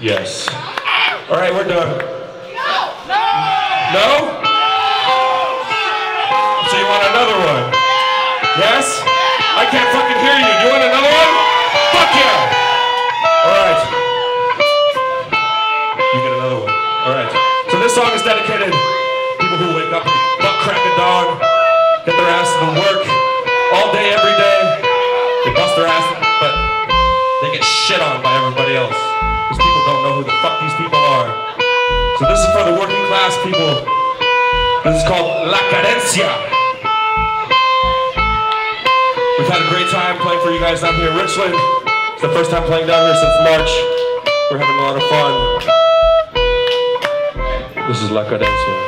Yes. All right, we're done. No? So you want another one? Yes? I can't fucking hear you. You want another one? Fuck yeah! All right. You get another one. All right. So this song is dedicated to people who wake up, butt crack a dog, get their ass to work all day, every day. They bust their ass, but they get shit on by everybody else. Because people don't know who the fuck these people are. So this is for the working class people. This is called La Carencia. We've had a great time playing for you guys down here in Richland. It's the first time playing down here since March. We're having a lot of fun. This is La Carencia.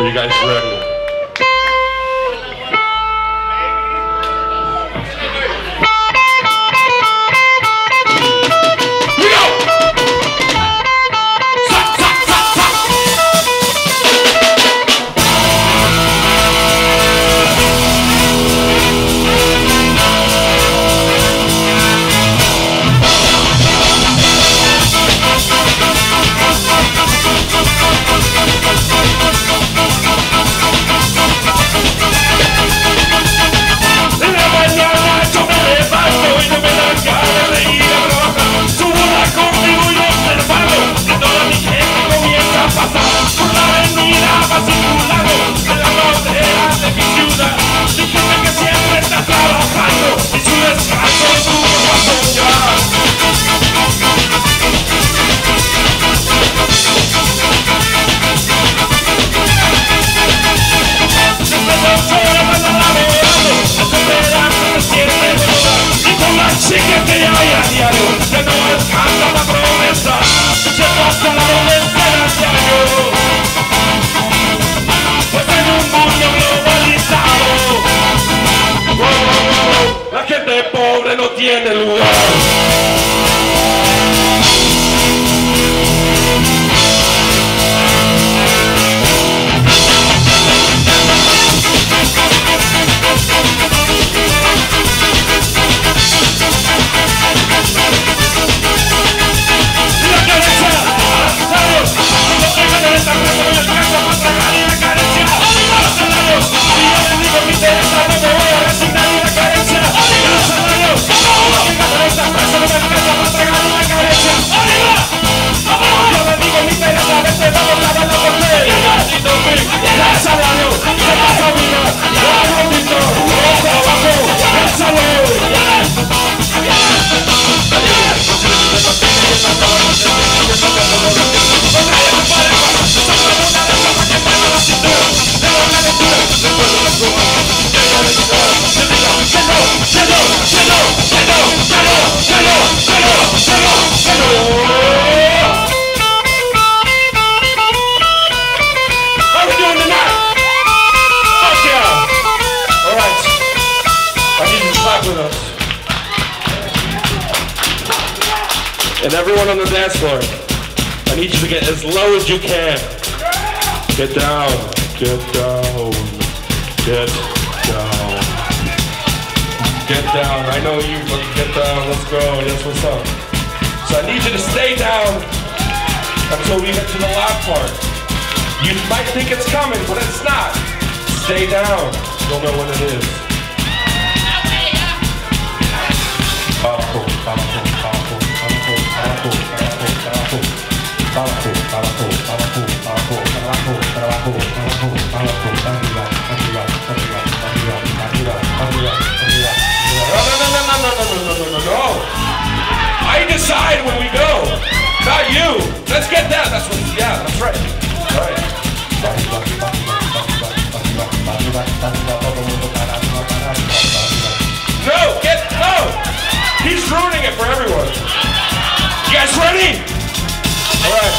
Are you guys ready? Tiene lugar. La carencia, a los salarios, no dejan de estar con el caso para trabajar y la carencia, a los salarios, y yo te digo que te dejan, no me voy a resignar y la carencia, a los salarios. Esta frase no me alcanza para tragar una carencia. ¡Arriba! ¡Vamos! Yo le digo mi pereza, vete, vamos, lávalo con él. ¡Maldito mil! ¡El salario! ¡Se pasa vida! ¡Lo hago bonito! ¡El trabajo! ¡El salario! And everyone on the dance floor, I need you to get as low as you can. Get down, get down, get down. Get down, I know you, but get down, let's go, that's what's up. So I need you to stay down until we get to the loud part. You might think it's coming, but it's not. Stay down, you'll know what it is. No. I decide when we go. Not you. Let's get that. That's what. Yeah, that's right. All right. No, get no. He's ruining it for everyone. You guys ready? All right.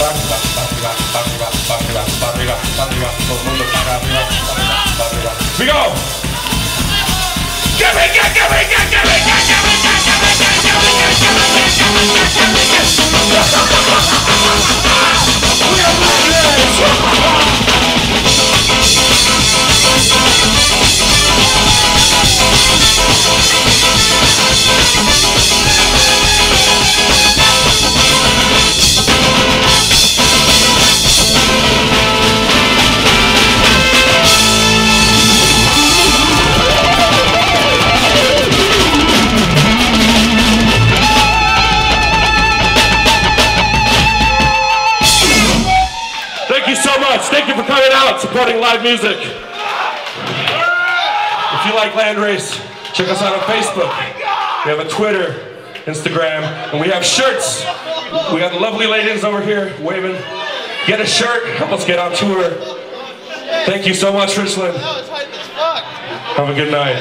Arriba, arriba, arriba, arriba, arriba, arriba, todo el mundo para arriba, arriba, arriba. We go! ¡Que venga, que venga, que venga, que venga, que venga, que venga, que venga, que venga, que venga, que venga! We are Landrace! so much. Thank you for coming out, supporting live music. If you like Landrace, check us out on Facebook. We have a Twitter, Instagram, and we have shirts. We got the lovely ladies over here waving. Get a shirt, help us get on tour. Thank you so much, Richland. Have a good night.